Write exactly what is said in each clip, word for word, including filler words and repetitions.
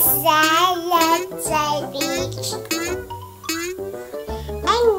Yes, I love the beach. I'm going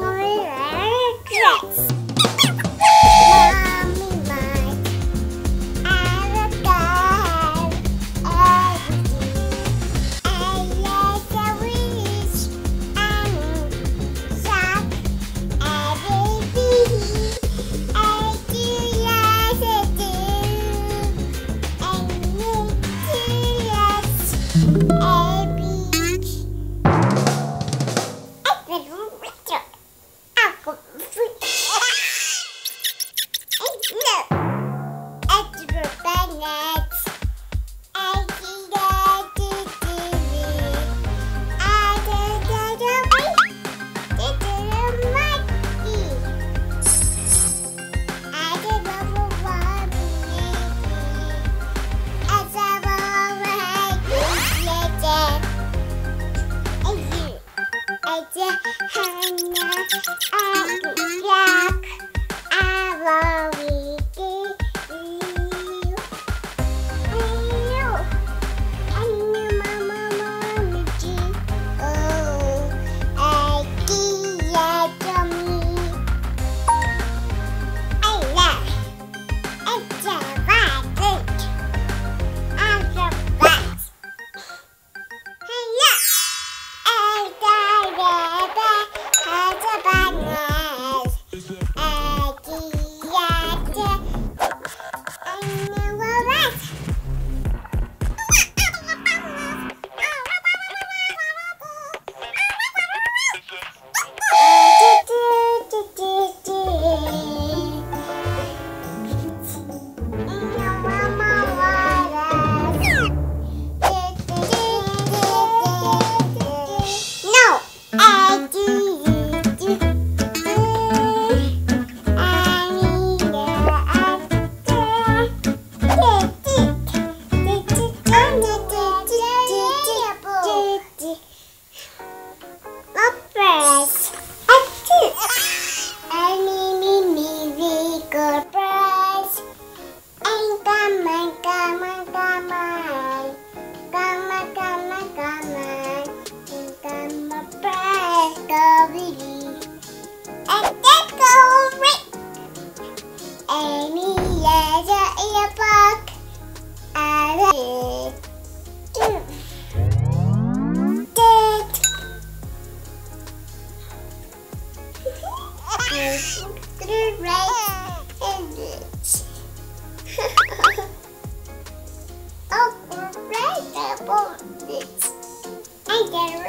to wear a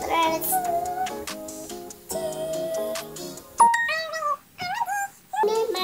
dress. Mommy, mine. I'm a girl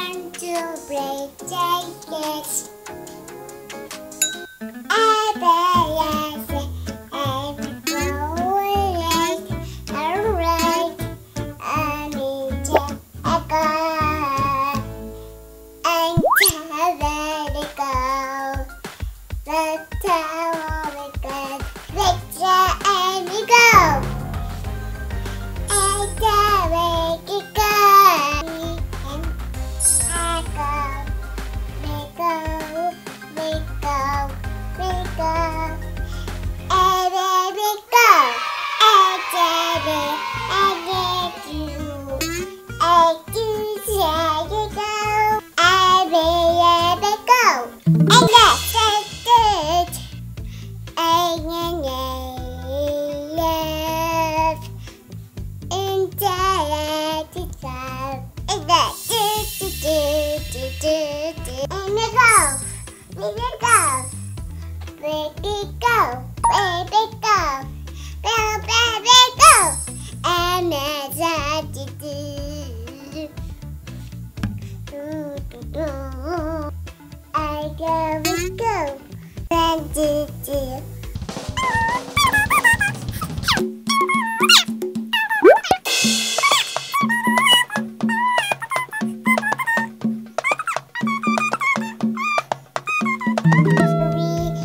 everything. I love the beach. I'm shock everything. I do love to do. I need to. A beach. I feel richer. I'll go free. No. I do the bananas. I do the T V. I do the way. I do the monkey. I do the one. I do the I just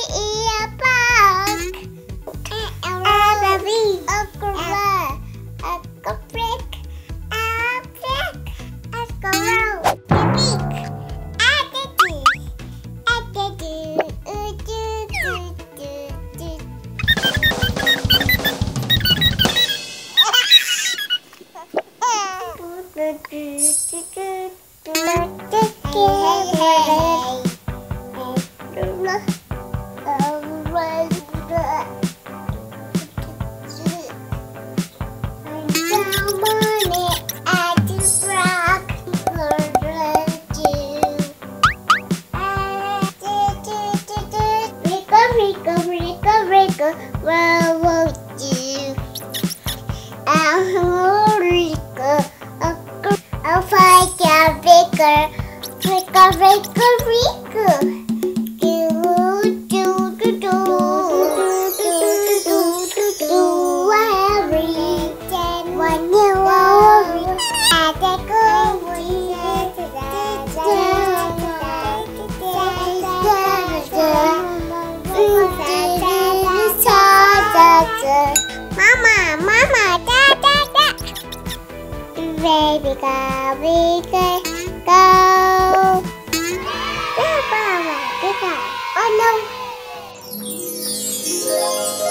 hang out at the dock. I will be you. I know. I know my mama do. Oh, I see ya to me. I love. It's a bad thing. I'm so bad. Ooh, go, where won't you? I'll hurry, go, I'll find a bigger, bigger, bigger, bigger. Do, do, do, do, do, do, do, do, do, every day, one year old, I take Mama, Mama, da, da, da. Baby girl, we can go. Good, Mama, good girl. Oh no.